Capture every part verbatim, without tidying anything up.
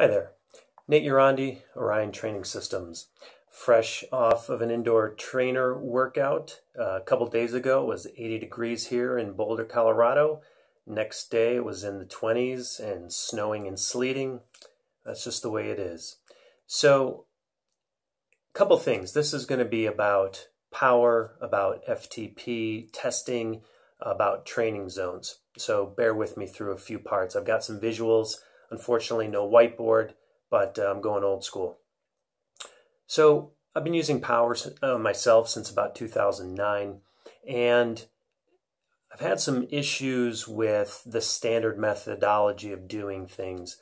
Hi there, Nate Yurandi, Orion Training Systems. Fresh off of an indoor trainer workout uh, a couple days ago. It was eighty degrees here in Boulder, Colorado. Next day it was in the twenties and snowing and sleeting. That's just the way it is. So, a couple things. This is going to be about power, about F T P testing, about training zones. So bear with me through a few parts. I've got some visuals. Unfortunately, no whiteboard, but I'm um, going old school. So I've been using power uh, myself since about two thousand nine, and I've had some issues with the standard methodology of doing things.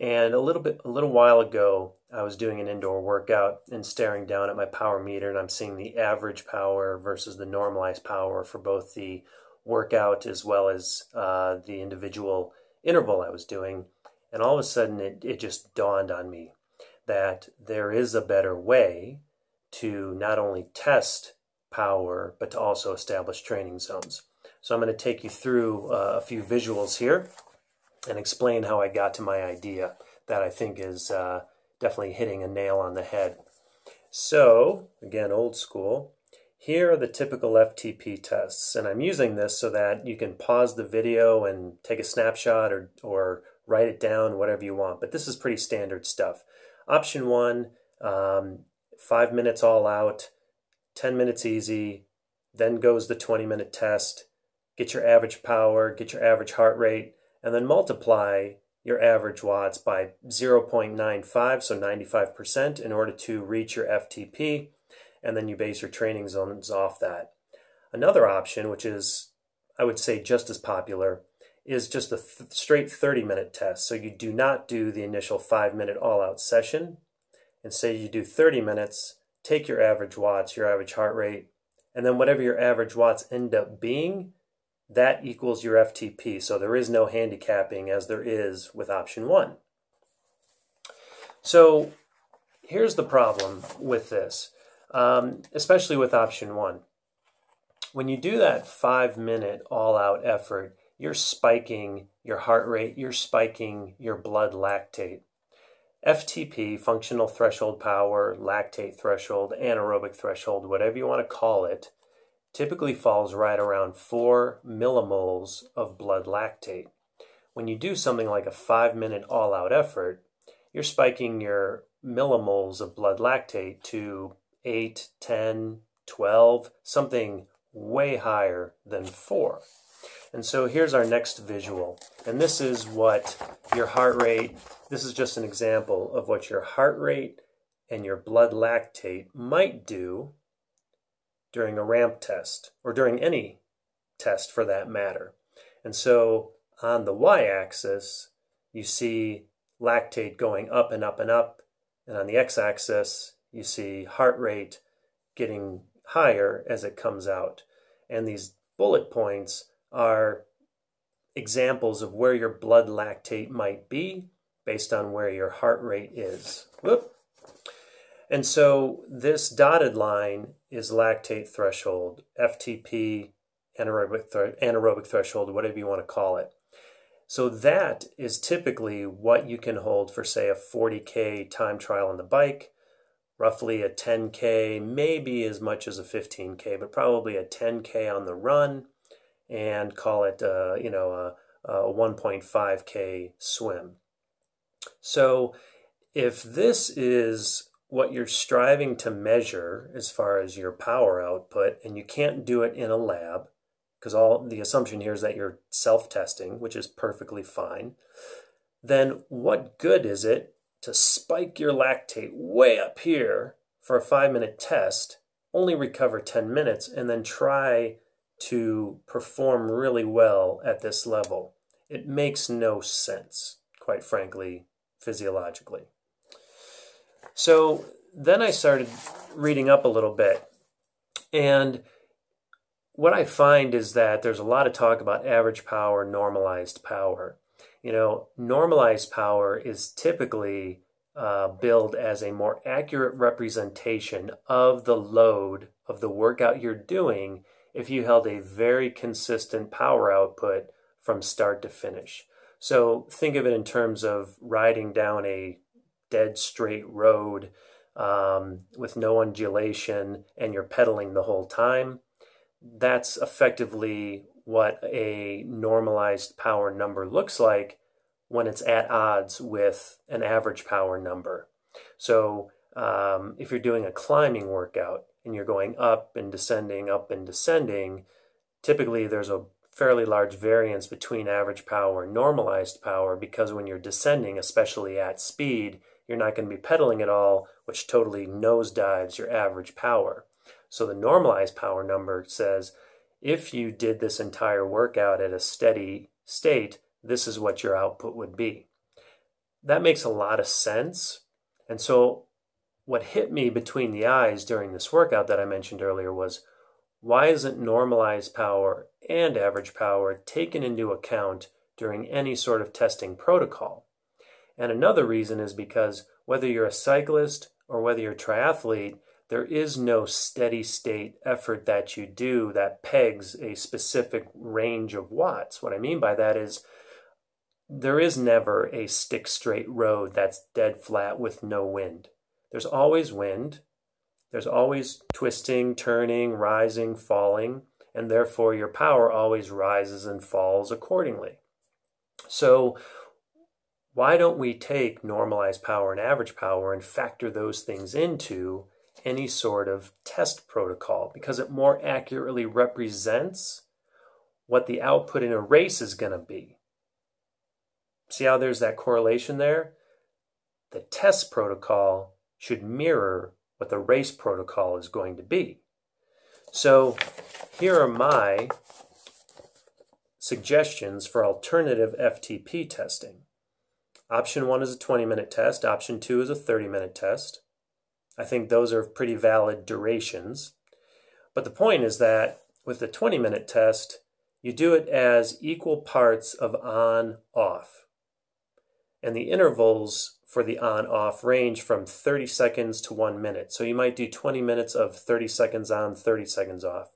And a little bit, a little while ago, I was doing an indoor workout and staring down at my power meter, and I'm seeing the average power versus the normalized power for both the workout as well as uh, the individual interval I was doing. And all of a sudden, it, it just dawned on me that there is a better way to not only test power, but to also establish training zones. So I'm going to take you through uh, a few visuals here and explain how I got to my idea that I think is uh, definitely hitting a nail on the head. So, again, old school. Here are the typical F T P tests. And I'm using this so that you can pause the video and take a snapshot or, or write it down, whatever you want. But this is pretty standard stuff. Option one, um, five minutes all out, ten minutes easy, then goes the twenty minute test. Get your average power, get your average heart rate, and then multiply your average watts by zero point nine five, so ninety-five percent, in order to reach your F T P. And then you base your training zones off that. Another option, which is, I would say, just as popular, is just a th straight thirty minute test. So you do not do the initial five minute all out session. Instead, you do thirty minutes, take your average watts, your average heart rate, and then whatever your average watts end up being, that equals your F T P. So there is no handicapping as there is with option one. So here's the problem with this, um, especially with option one. When you do that five minute all out effort, you're spiking your heart rate, you're spiking your blood lactate. F T P, functional threshold power, lactate threshold, anaerobic threshold, whatever you want to call it, typically falls right around four millimoles of blood lactate. When you do something like a five minute all out effort, you're spiking your millimoles of blood lactate to eight, ten, twelve, something way higher than four. And so here's our next visual. And this is what your heart rate, this is just an example of what your heart rate and your blood lactate might do during a ramp test, or during any test for that matter. And so on the y-axis, you see lactate going up and up and up. And on the x-axis, you see heart rate getting higher as it comes out. And these bullet points are examples of where your blood lactate might be based on where your heart rate is. Whoop. And so this dotted line is lactate threshold, F T P, anaerobic, th anaerobic threshold, whatever you want to call it. So that is typically what you can hold for, say, a forty K time trial on the bike, roughly a ten K, maybe as much as a fifteen K, but probably a ten K on the run, and call it, uh, you know, a, a one point five K swim. So if this is what you're striving to measure as far as your power output, and you can't do it in a lab, because all the assumption here is that you're self-testing, which is perfectly fine, then what good is it to spike your lactate way up here for a five-minute test, only recover ten minutes, and then try to perform really well at this level? It makes no sense, quite frankly, physiologically. So then I started reading up a little bit. And what I find is that there's a lot of talk about average power, normalized power. You know, normalized power is typically uh, billed as a more accurate representation of the load of the workout you're doing if you held a very consistent power output from start to finish. So think of it in terms of riding down a dead straight road um, with no undulation, and you're pedaling the whole time. That's effectively what a normalized power number looks like when it's at odds with an average power number. So um, if you're doing a climbing workout and you're going up and descending, up and descending, typically there's a fairly large variance between average power and normalized power, because when you're descending, especially at speed, you're not going to be pedaling at all, which totally nosedives your average power. So the normalized power number says, if you did this entire workout at a steady state, this is what your output would be. That makes a lot of sense. And so what hit me between the eyes during this workout that I mentioned earlier was, why isn't normalized power and average power taken into account during any sort of testing protocol? And another reason is because whether you're a cyclist or whether you're a triathlete, there is no steady state effort that you do that pegs a specific range of watts. What I mean by that is, there is never a stick straight road that's dead flat with no wind. There's always wind. There's always twisting, turning, rising, falling, and therefore your power always rises and falls accordingly. So why don't we take normalized power and average power and factor those things into any sort of test protocol, because it more accurately represents what the output in a race is going to be? See how there's that correlation there? The test protocol should mirror what the race protocol is going to be. So here are my suggestions for alternative F T P testing. Option one is a twenty minute test. Option two is a thirty minute test. I think those are pretty valid durations. But the point is that with the twenty minute test, you do it as equal parts of on-off. And the intervals for the on-off range from thirty seconds to one minute. So you might do twenty minutes of thirty seconds on, thirty seconds off,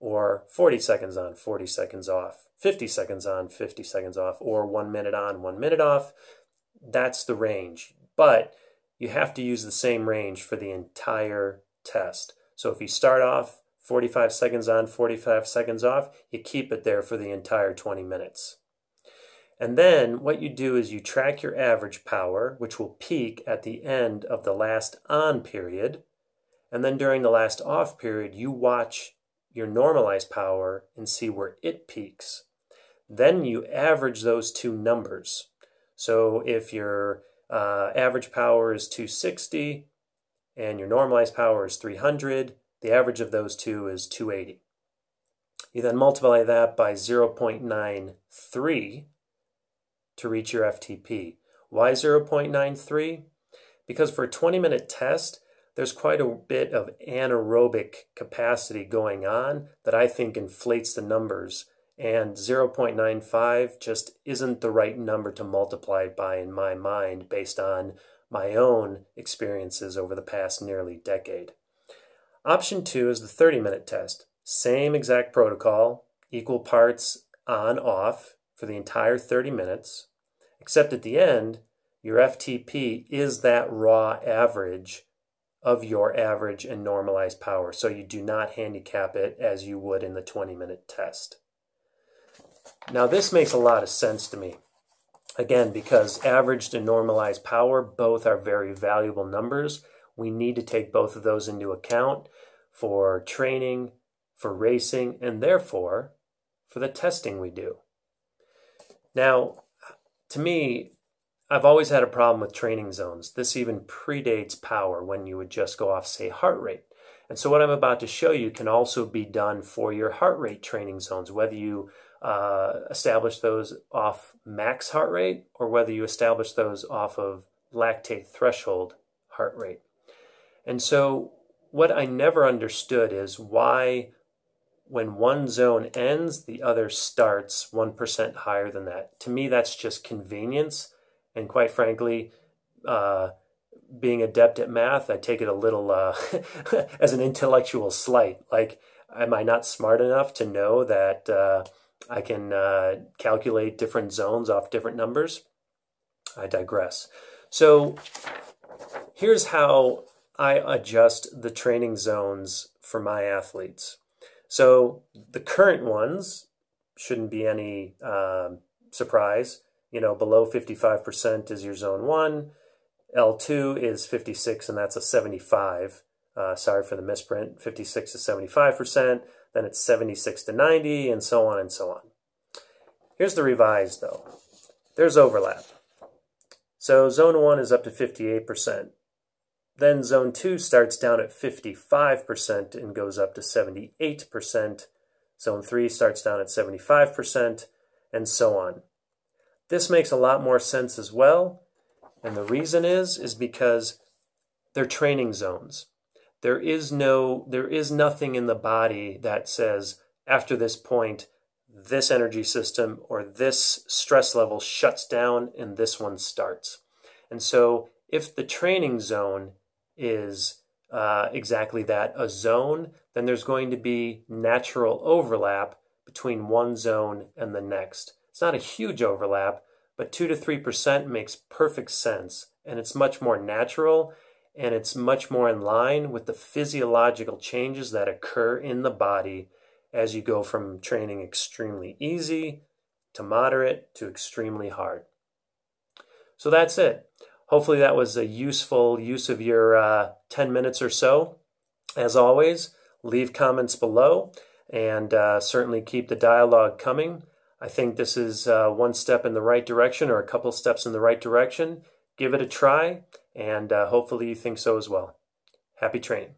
or forty seconds on, forty seconds off, fifty seconds on, fifty seconds off, or one minute on, one minute off. That's the range. But you have to use the same range for the entire test. So if you start off forty-five seconds on, forty-five seconds off, you keep it there for the entire twenty minutes. And then what you do is you track your average power, which will peak at the end of the last on period. And then during the last off period, you watch your normalized power and see where it peaks. Then you average those two numbers. So if you're Uh, average power is two sixty and your normalized power is three hundred. The average of those two is two eighty. You then multiply that by zero point nine three to reach your F T P. Why zero point nine three? Because for a twenty minute test, there's quite a bit of anaerobic capacity going on that I think inflates the numbers. And zero point nine five just isn't the right number to multiply it by in my mind, based on my own experiences over the past nearly decade. Option two is the thirty minute test. Same exact protocol, equal parts on, off for the entire thirty minutes, except at the end, your F T P is that raw average of your average and normalized power. So you do not handicap it as you would in the twenty minute test. Now this makes a lot of sense to me, again, because averaged and normalized power both are very valuable numbers. We need to take both of those into account for training, for racing, and therefore for the testing we do. Now, to me, I've always had a problem with training zones. This even predates power, when you would just go off, say, heart rate. And so what I'm about to show you can also be done for your heart rate training zones, whether you uh, establish those off max heart rate or whether you establish those off of lactate threshold heart rate. And so what I never understood is why, when one zone ends, the other starts one percent higher than that. To me, that's just convenience. And quite frankly, uh, being adept at math, I take it a little uh, as an intellectual slight. Like, am I not smart enough to know that uh, I can uh, calculate different zones off different numbers. I digress. So here's how I adjust the training zones for my athletes. So the current ones shouldn't be any um, surprise. You know, below fifty-five percent is your zone one. L two is fifty-six, and that's a seventy-five. Uh, sorry for the misprint. fifty-six to seventy-five percent. Then it's seventy-six to ninety, and so on and so on. Here's the revised, though. There's overlap. So zone one is up to fifty-eight percent. Then zone two starts down at fifty-five percent and goes up to seventy-eight percent. Zone three starts down at seventy-five percent, and so on. This makes a lot more sense as well. And the reason is, is because they're training zones. There is no, there is nothing in the body that says, after this point, this energy system or this stress level shuts down and this one starts. And so if the training zone is uh, exactly that, a zone, then there's going to be natural overlap between one zone and the next. It's not a huge overlap, but two to three percent makes perfect sense, and it's much more natural, and it's much more in line with the physiological changes that occur in the body as you go from training extremely easy to moderate to extremely hard. So that's it. Hopefully that was a useful use of your uh, ten minutes or so. As always, leave comments below, and uh, certainly keep the dialogue coming. I think this is uh, one step in the right direction, or a couple steps in the right direction. Give it a try, and uh, hopefully you think so as well. Happy training.